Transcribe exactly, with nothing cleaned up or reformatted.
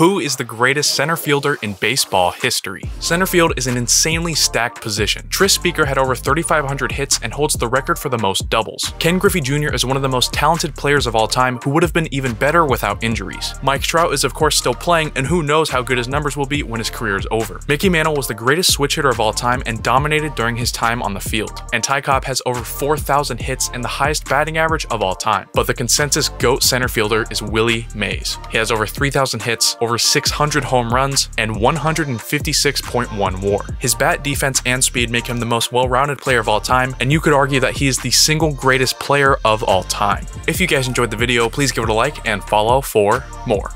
Who is the greatest center fielder in baseball history? Center field is an insanely stacked position. Tris Speaker had over thirty-five hundred hits and holds the record for the most doubles. Ken Griffey Junior is one of the most talented players of all time who would have been even better without injuries. Mike Trout is of course still playing, and who knows how good his numbers will be when his career is over. Mickey Mantle was the greatest switch hitter of all time and dominated during his time on the field. And Ty Cobb has over four thousand hits and the highest batting average of all time. But the consensus GOAT center fielder is Willie Mays. He has over three thousand hits, over six hundred home runs, and one fifty-six point one WAR. His bat, defense, and speed make him the most well-rounded player of all time, and you could argue that he is the single greatest player of all time. If you guys enjoyed the video, please give it a like and follow for more.